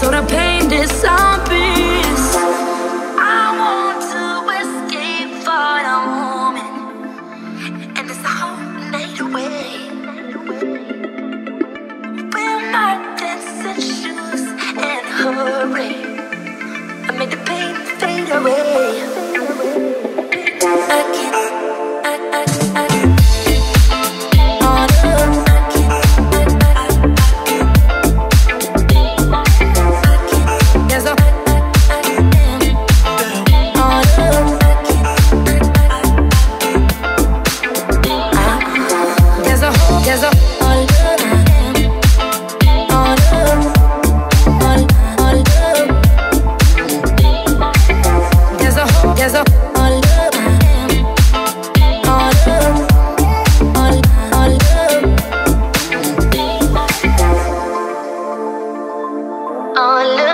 so the pain disappears. I want to escape for a moment, and it's a whole night away. Wear my dancing shoes and hurry, I made the pain fade away. Oh,